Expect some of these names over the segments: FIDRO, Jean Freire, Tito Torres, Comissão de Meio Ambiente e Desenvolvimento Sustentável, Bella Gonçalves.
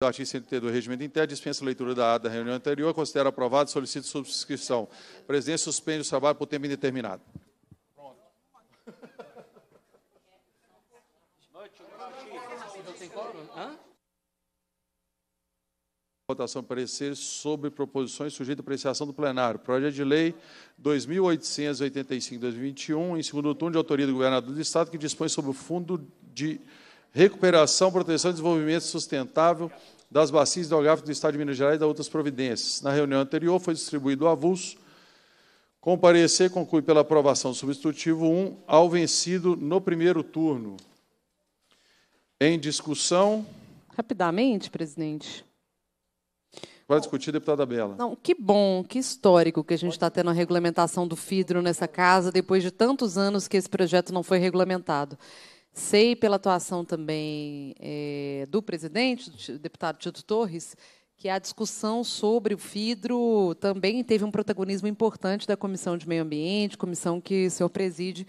do artigo 103 do Regimento Interno, dispensa a leitura da ata da reunião anterior, considera aprovado, solicita subscrição. A presidência suspende o trabalho por tempo indeterminado. Pronto. Votação de parecer sobre proposições sujeita à apreciação do plenário. Projeto de Lei 2.885/2021, em segundo turno, de autoria do governador do Estado, que dispõe sobre o Fundo de Recuperação, Proteção e Desenvolvimento Sustentável das Bacias Hidrográficas do Estado de Minas Gerais e de outras providências. Na reunião anterior, foi distribuído o avulso. Com parecer, conclui pela aprovação do substitutivo 1 ao vencido no primeiro turno. Em discussão. Rapidamente, presidente. Vai discutir, deputada Bella. Não, que bom, que histórico que a gente está tendo a regulamentação do FIDRO nessa casa, depois de tantos anos que esse projeto não foi regulamentado. Sei pela atuação também do presidente, do deputado Tito Torres, que a discussão sobre o FIDRO também teve um protagonismo importante da Comissão de Meio Ambiente, comissão que o senhor preside,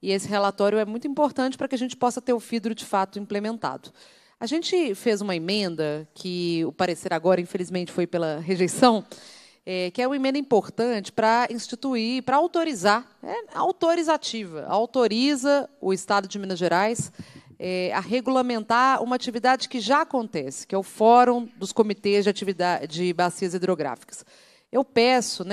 e esse relatório é muito importante para que a gente possa ter o FIDRO de fato implementado. A gente fez uma emenda, que o parecer agora, infelizmente, foi pela rejeição, que é uma emenda importante para instituir, para autorizar, autorizativa, autoriza o Estado de Minas Gerais a regulamentar uma atividade que já acontece, que é o Fórum dos Comitês de Bacias Hidrográficas. Eu peço,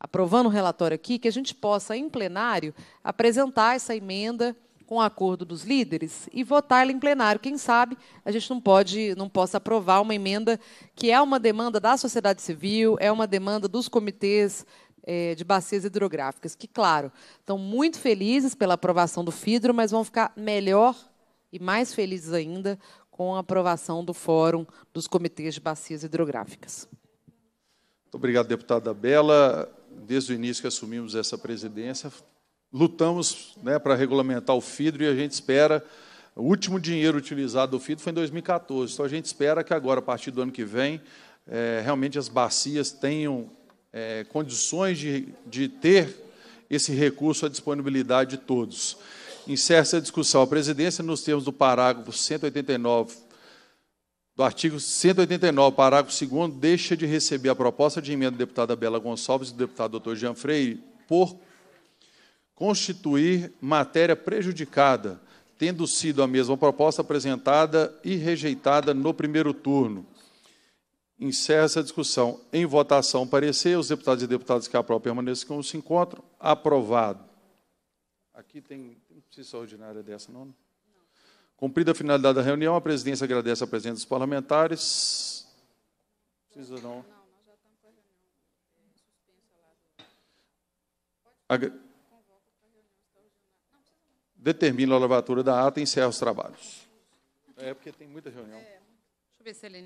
aprovando o relatório aqui, que a gente possa, em plenário, apresentar essa emenda com o acordo dos líderes e votar ela em plenário. Quem sabe a gente não possa aprovar uma emenda que é uma demanda da sociedade civil, é uma demanda dos comitês de bacias hidrográficas, que, claro, estão muito felizes pela aprovação do FIDRO, mas vão ficar melhor e mais felizes ainda com a aprovação do Fórum dos Comitês de Bacias Hidrográficas. Muito obrigado, deputada Bella. Desde o início que assumimos essa presidência, lutamos para regulamentar o FIDRO e a gente espera, o último dinheiro utilizado do FIDRO foi em 2014, então a gente espera que agora, a partir do ano que vem, realmente as bacias tenham condições de ter esse recurso à disponibilidade de todos. Encerra essa discussão. A presidência, nos termos do parágrafo 189, do artigo 189, parágrafo 2º, deixa de receber a proposta de emenda da deputada Bella Gonçalves e do deputado doutor Jean Freire por constituir matéria prejudicada, tendo sido a mesma proposta apresentada e rejeitada no primeiro turno. Encerra essa discussão. Em votação, parecer, os deputados e deputadas que aprovam permaneçam como se encontram. Aprovado. Aqui tem precisa ordinária dessa, não? Não. Cumprida a finalidade da reunião, a presidência agradece a presença dos parlamentares. Precisa não. Determina a lavratura da ata e encerra os trabalhos. É porque tem muita reunião. Deixa eu ver se ele